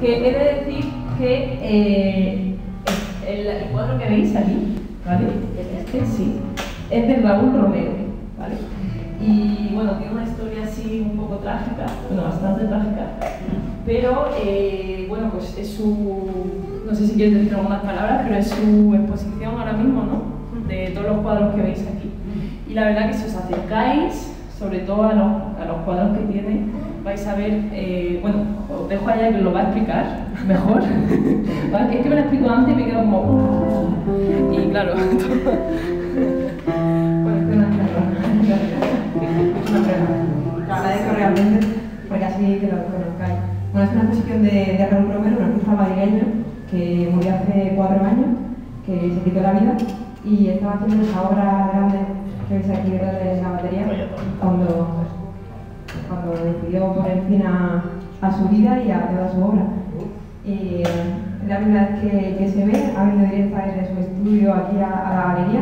que he de decir que el cuadro que veis aquí, ¿vale? Este sí, es de Raúl Romero, ¿vale? Y bueno, tiene una historia así un poco trágica, bueno, bastante trágica, pero bueno, pues es su, no sé si quieres decir algunas palabras, pero es su exposición ahora mismo, ¿no? De todos los cuadros que veis aquí. Y la verdad que si os acercáis, sobre todo a los cuadros que tiene, vais a ver, bueno, os dejo allá que lo va a explicar mejor. ¿Vale? Es que me lo explico antes y me quedo como... Y claro, bueno, es una pena. Es que realmente, porque así que lo conozcáis. Bueno, es una exposición de Raúl Romero, un artista madrileño que murió hace 4 años, que se quitó la vida, y estaba haciendo esa obra grande que veis aquí detrás de la batería, cuando decidió poner fin a su vida y a toda su obra. Y la primera vez que se ve, ha venido directa desde su estudio aquí a la galería,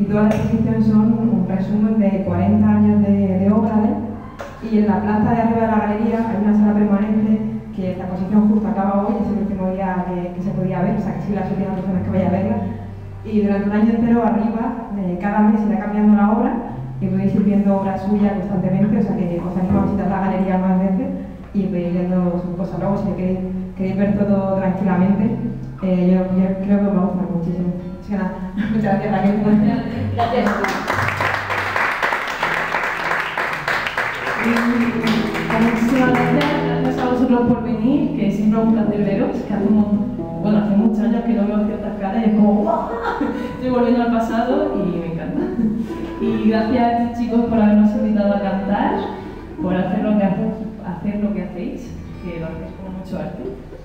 y todas las exposiciones son un resumen de 40 años de obra de él. Y en la planta de arriba de la galería hay una sala permanente que la exposición justo acaba hoy, es el último día que se podía ver, o sea que sí, las últimas personas que vaya a verla. Y durante un año entero arriba, cada mes irá cambiando la obra y podéis ir viendo obra suya constantemente, o sea que os animo a visitar la galería más veces y podéis ir viendo sus cosas. Luego, si queréis ver todo tranquilamente, yo creo que os va a gustar muchísimo. Así que nada, muchas gracias, Raquel. Gracias. Muchísimas gracias a vosotros por venir, que siempre es un placer veros, que hace muchos años que no veo ciertas caras y es como ¡guau! Estoy volviendo al pasado y me encanta. Y gracias, chicos, por habernos invitado a cantar, por hacer lo que hacéis, que lo hacéis con mucho arte.